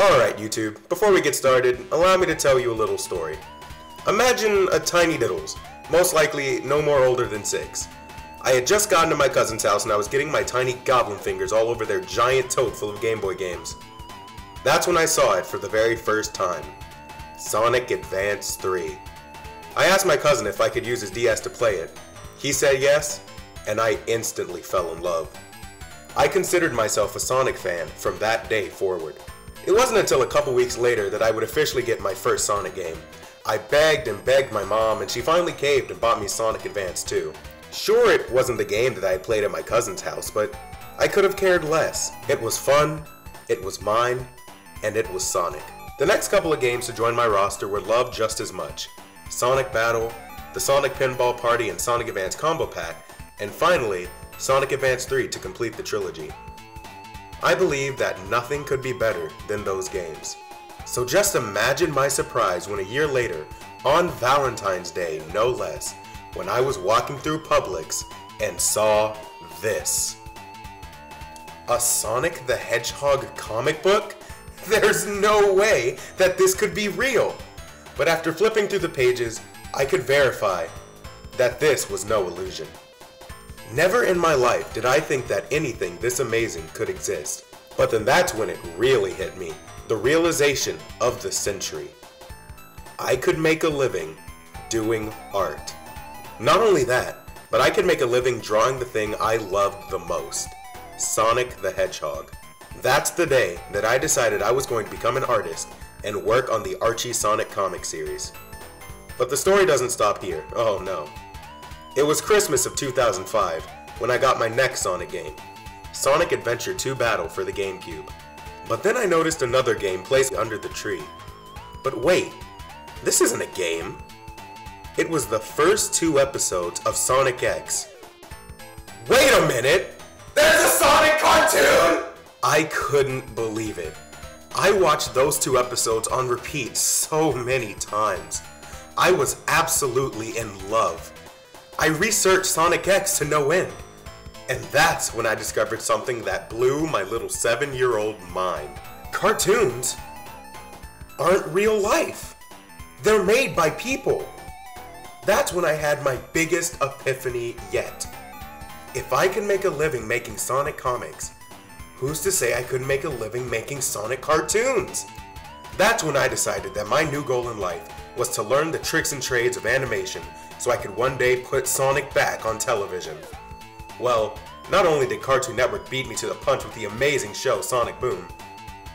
Alright YouTube, before we get started, allow me to tell you a little story. Imagine a tiny Diddles, most likely no more older than 6. I had just gotten to my cousin's house and I was getting my tiny goblin fingers all over their giant tote full of Game Boy games. That's when I saw it for the very first time. Sonic Advance 3. I asked my cousin if I could use his DS to play it. He said yes, and I instantly fell in love. I considered myself a Sonic fan from that day forward. It wasn't until a couple weeks later that I would officially get my first Sonic game. I begged and begged my mom, and she finally caved and bought me Sonic Advance 2. Sure, it wasn't the game that I had played at my cousin's house, but I could have cared less. It was fun, it was mine, and it was Sonic. The next couple of games to join my roster were loved just as much. Sonic Battle, the Sonic Pinball Party and Sonic Advance Combo Pack, and finally, Sonic Advance 3 to complete the trilogy. I believe that nothing could be better than those games. So just imagine my surprise when a year later, on Valentine's Day no less, when I was walking through Publix and saw this. A Sonic the Hedgehog comic book? There's no way that this could be real! But after flipping through the pages, I could verify that this was no illusion. Never in my life did I think that anything this amazing could exist. But then that's when it really hit me, the realization of the century. I could make a living doing art. Not only that, but I could make a living drawing the thing I loved the most, Sonic the Hedgehog. That's the day that I decided I was going to become an artist and work on the Archie Sonic comic series. But the story doesn't stop here, oh no. It was Christmas of 2005 when I got my next Sonic game, Sonic Adventure 2 Battle for the GameCube. But then I noticed another game placed under the tree. But wait, this isn't a game. It was the first 2 episodes of Sonic X. Wait a minute! There's a Sonic cartoon! I couldn't believe it. I watched those 2 episodes on repeat so many times. I was absolutely in love. I researched Sonic X to no end. And that's when I discovered something that blew my little 7-year-old mind. Cartoons aren't real life. They're made by people. That's when I had my biggest epiphany yet. If I can make a living making Sonic comics, who's to say I couldn't make a living making Sonic cartoons? That's when I decided that my new goal in life was to learn the tricks and trades of animation so I could one day put Sonic back on television. Well, not only did Cartoon Network beat me to the punch with the amazing show Sonic Boom.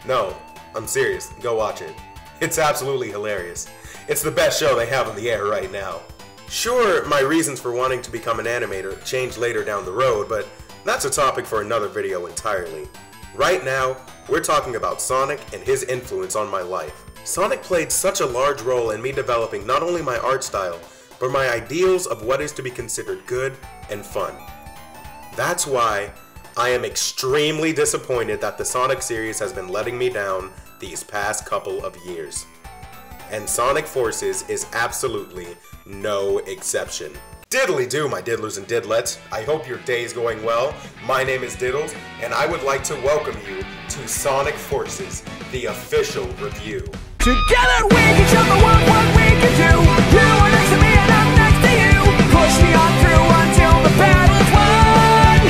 No, I'm serious, go watch it. It's absolutely hilarious. It's the best show they have on the air right now. Sure, my reasons for wanting to become an animator changed later down the road, but that's a topic for another video entirely. Right now, we're talking about Sonic and his influence on my life. Sonic played such a large role in me developing not only my art style, but my ideals of what is to be considered good and fun. That's why I am extremely disappointed that the Sonic series has been letting me down these past couple of years. And Sonic Forces is absolutely no exception. Diddly Doo, my diddlers and diddlettes. I hope your day's going well. My name is Diddles, and I would like to welcome you to Sonic Forces, the official review. Together we can show the world what we can do. You are next to me and I'm next to you. Push me on through until the battle's won.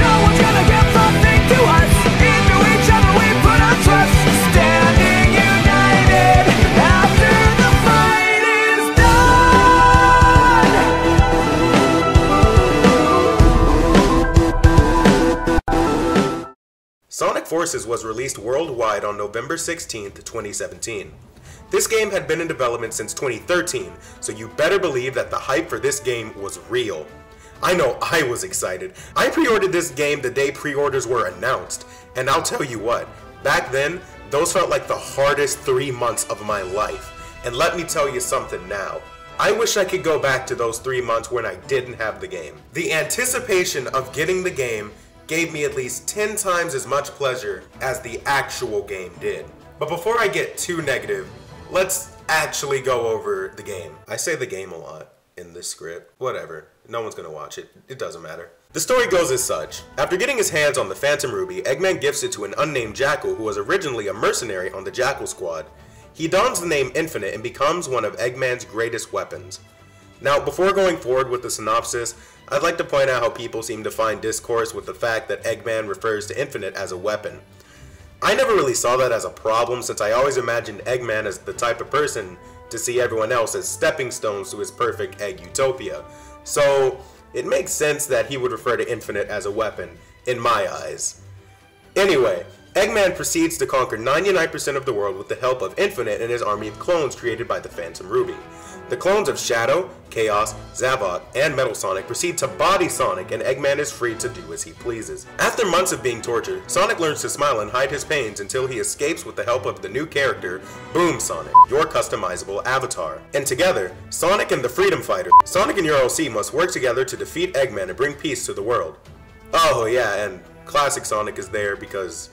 No one's gonna give something to us. Into each other we put our trust. Standing united after the fight is done. Sonic Forces was released worldwide on November 16th, 2017. This game had been in development since 2013, so you better believe that the hype for this game was real. I know I was excited. I pre-ordered this game the day pre-orders were announced, and I'll tell you what, back then, those felt like the hardest 3 months of my life. And let me tell you something now. I wish I could go back to those 3 months when I didn't have the game. The anticipation of getting the game gave me at least 10 times as much pleasure as the actual game did. But before I get too negative, let's actually go over the game. I say the game a lot in this script. Whatever. No one's gonna watch it. It doesn't matter. The story goes as such. After getting his hands on the Phantom Ruby, Eggman gifts it to an unnamed Jackal who was originally a mercenary on the Jackal Squad. He dons the name Infinite and becomes one of Eggman's greatest weapons. Now, before going forward with the synopsis, I'd like to point out how people seem to find discourse with the fact that Eggman refers to Infinite as a weapon. I never really saw that as a problem since I always imagined Eggman as the type of person to see everyone else as stepping stones to his perfect Egg Utopia. So it makes sense that he would refer to Infinite as a weapon, in my eyes. Anyway, Eggman proceeds to conquer 99% of the world with the help of Infinite and his army of clones created by the Phantom Ruby. The clones of Shadow, Chaos, Zavok, and Metal Sonic proceed to body Sonic, and Eggman is free to do as he pleases. After months of being tortured, Sonic learns to smile and hide his pains until he escapes with the help of the new character, Boom Sonic, your customizable avatar. And together, Sonic and the Freedom Fighter, Sonic and your OC must work together to defeat Eggman and bring peace to the world. Oh yeah, and Classic Sonic is there because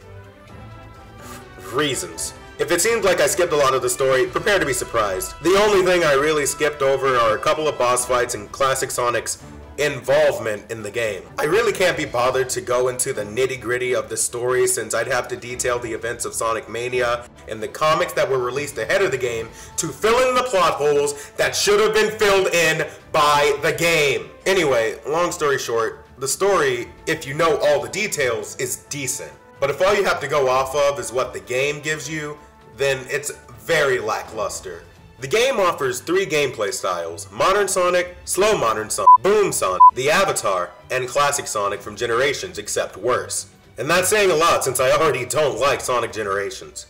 reasons. If it seems like I skipped a lot of the story, prepare to be surprised. The only thing I really skipped over are a couple of boss fights and Classic Sonic's involvement in the game. I really can't be bothered to go into the nitty-gritty of the story since I'd have to detail the events of Sonic Mania and the comics that were released ahead of the game to fill in the plot holes that should have been filled in by the game. Anyway, long story short, the story, if you know all the details, is decent. But if all you have to go off of is what the game gives you, then it's very lackluster. The game offers three gameplay styles: Modern Sonic, Slow Modern Sonic, Boom Sonic, the Avatar, and Classic Sonic from Generations, except worse. And that's saying a lot since I already don't like Sonic Generations.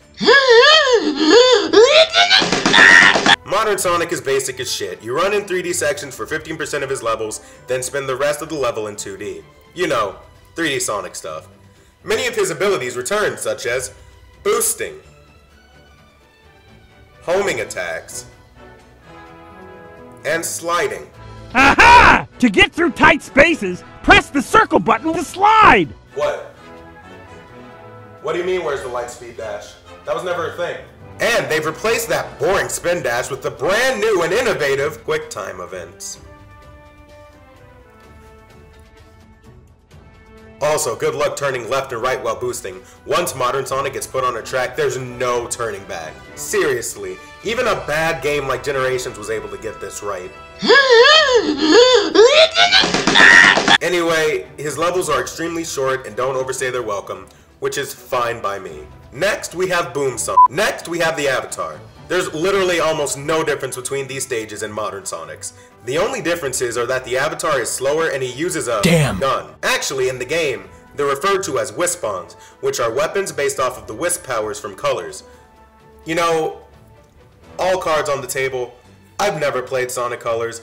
Modern Sonic is basic as shit. You run in 3D sections for 15% of his levels, then spend the rest of the level in 2D. You know, 3D Sonic stuff. Many of his abilities return, such as boosting, homing attacks, and sliding. Aha! To get through tight spaces, press the circle button to slide! What? What do you mean, where's the light speed dash? That was never a thing. And they've replaced that boring spin dash with the brand new and innovative quick time events. Also, good luck turning left and right while boosting. Once Modern Sonic gets put on a track, there's no turning back. Seriously, even a bad game like Generations was able to get this right. Anyway, his levels are extremely short and don't overstay their welcome, which is fine by me. Next, we have Boom Sonic. Next, we have the Avatar. There's literally almost no difference between these stages and Modern Sonic's. The only differences are that the Avatar is slower and he uses a gun. Actually, in the game, they're referred to as Wispons, which are weapons based off of the Wisp powers from Colors. You know, all cards on the table, I've never played Sonic Colors.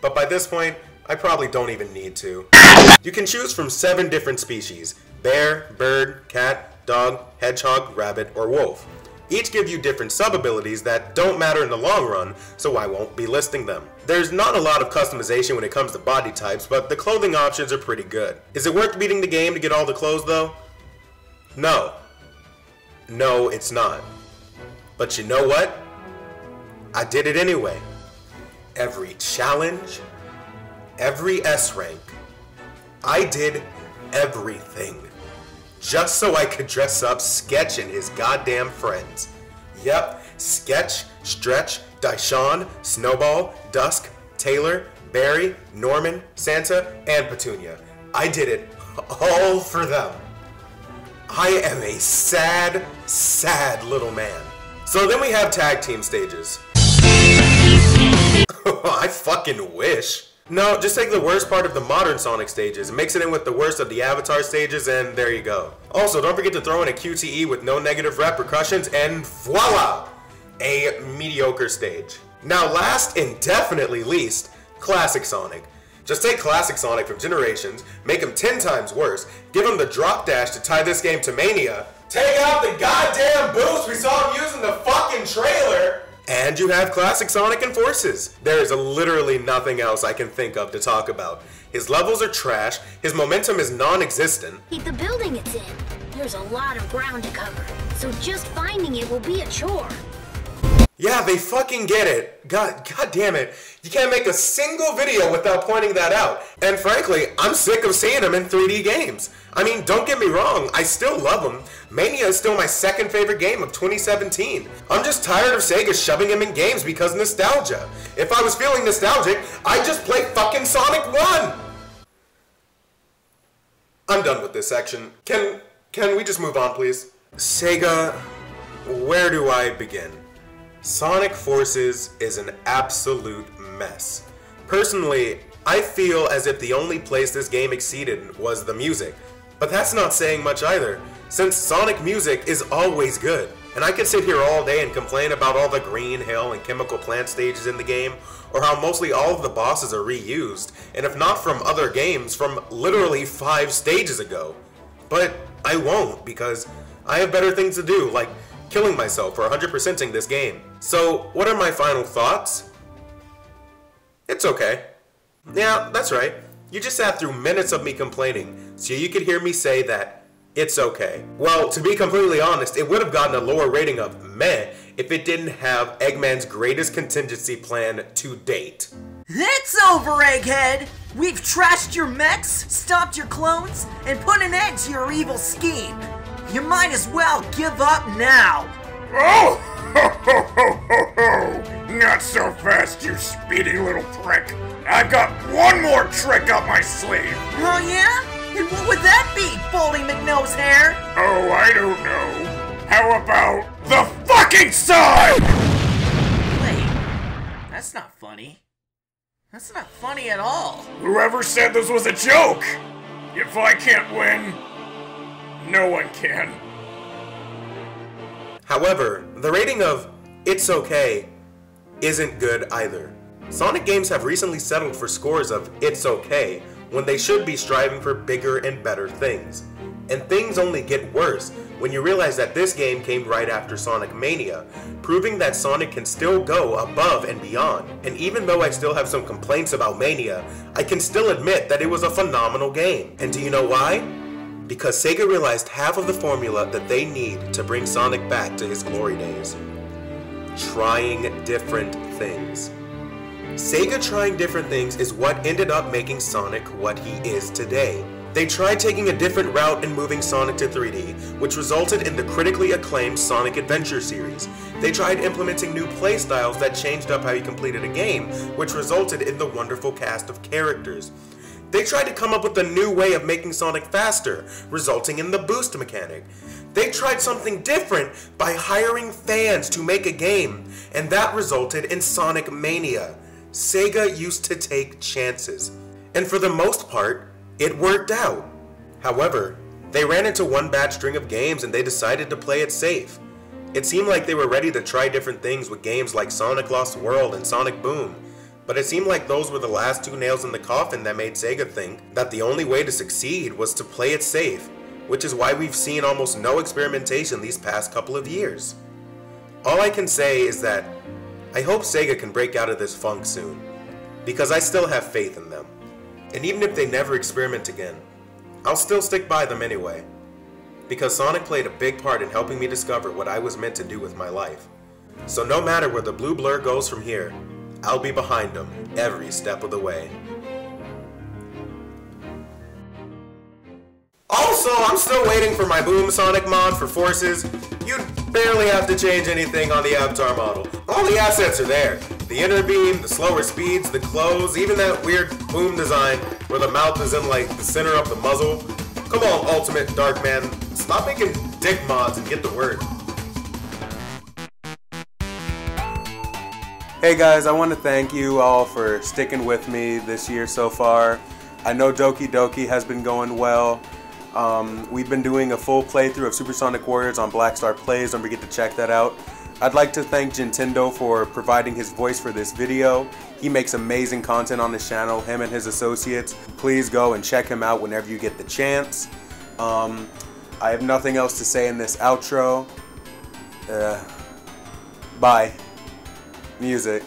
But by this point, I probably don't even need to. You can choose from 7 different species: bear, bird, cat, dog, hedgehog, rabbit, or wolf. Each give you different sub-abilities that don't matter in the long run, so I won't be listing them. There's not a lot of customization when it comes to body types, but the clothing options are pretty good. Is it worth beating the game to get all the clothes though? No. No, it's not. But you know what? I did it anyway. Every challenge, every S rank, I did everything. Just so I could dress up Sketch and his goddamn friends. Yep, Sketch, Stretch, Daishan, Snowball, Dusk, Taylor, Barry, Norman, Santa, and Petunia. I did it all for them. I am a sad, sad little man. So then we have tag team stages. I fucking wish. No, just take the worst part of the Modern Sonic stages, mix it in with the worst of the Avatar stages, and there you go. Also, don't forget to throw in a QTE with no negative repercussions, and voila! A mediocre stage. Now last, and definitely least, Classic Sonic. Just take Classic Sonic from Generations, make him 10 times worse, give him the drop dash to tie this game to Mania, take out the goddamn boost we saw him using the fucking trailer, and you have Classic Sonic and Forces. There is literally nothing else I can think of to talk about. His levels are trash, his momentum is non-existent. The building it's in, there's a lot of ground to cover, so just finding it will be a chore. Yeah, they fucking get it. God damn it. You can't make a single video without pointing that out. And frankly, I'm sick of seeing them in 3D games. I mean, don't get me wrong, I still love them. Mania is still my second favorite game of 2017. I'm just tired of Sega shoving them in games because nostalgia. If I was feeling nostalgic, I'd just play fucking Sonic 1! I'm done with this section. Can we just move on, please? Sega, where do I begin? Sonic Forces is an absolute mess. Personally, I feel as if the only place this game exceeded was the music, but that's not saying much either, since Sonic music is always good. And I could sit here all day and complain about all the Green Hill and Chemical Plant stages in the game, or how mostly all of the bosses are reused, and if not from other games, from literally 5 stages ago. But I won't, because I have better things to do, like killing myself for 100%ing this game. So, what are my final thoughts? It's okay. Yeah, that's right. You just sat through minutes of me complaining, so you could hear me say that it's okay. Well, to be completely honest, it would have gotten a lower rating of meh if it didn't have Eggman's greatest contingency plan to date. It's over, Egghead! We've trashed your mechs, stopped your clones, and put an end to your evil scheme. You might as well give up now. Oh! Ho, ho, ho, ho, ho! Not so fast, you speedy little prick! I've got one more trick up my sleeve! Oh yeah? And what would that be, Foley McNose hair? Oh, I don't know. How about the fucking sign? Wait, that's not funny. That's not funny at all. Whoever said this was a joke? If I can't win, no one can. However, the rating of It's Okay isn't good either. Sonic games have recently settled for scores of It's Okay when they should be striving for bigger and better things. And things only get worse when you realize that this game came right after Sonic Mania, proving that Sonic can still go above and beyond. And even though I still have some complaints about Mania, I can still admit that it was a phenomenal game. And do you know why? Because Sega realized half of the formula that they need to bring Sonic back to his glory days. Trying different things. Sega trying different things is what ended up making Sonic what he is today. They tried taking a different route and moving Sonic to 3D, which resulted in the critically acclaimed Sonic Adventure series. They tried implementing new playstyles that changed up how you completed a game, which resulted in the wonderful cast of characters. They tried to come up with a new way of making Sonic faster, resulting in the boost mechanic. They tried something different by hiring fans to make a game, and that resulted in Sonic Mania. Sega used to take chances, and for the most part, it worked out. However, they ran into one bad string of games and they decided to play it safe. It seemed like they were ready to try different things with games like Sonic Lost World and Sonic Boom. But it seemed like those were the last 2 nails in the coffin that made Sega think that the only way to succeed was to play it safe, which is why we've seen almost no experimentation these past couple of years. All I can say is that I hope Sega can break out of this funk soon, because I still have faith in them. And even if they never experiment again, I'll still stick by them anyway, because Sonic played a big part in helping me discover what I was meant to do with my life. So no matter where the blue blur goes from here, I'll be behind them every step of the way. Also, I'm still waiting for my Boom Sonic mod for Forces. You'd barely have to change anything on the avatar model. All the assets are there. The inner beam, the slower speeds, the clothes, even that weird boom design where the mouth is in like the center of the muzzle. Come on, Ultimate Dark Man. Stop making dick mods and get the word. Hey guys, I want to thank you all for sticking with me this year so far. I know Doki Doki has been going well. We've been doing a full playthrough of Supersonic Warriors on Black Star Plays, don't forget to check that out. I'd like to thank Gentendo for providing his voice for this video. He makes amazing content on his channel, him and his associates. Please go and check him out whenever you get the chance. I have nothing else to say in this outro. Bye. Music.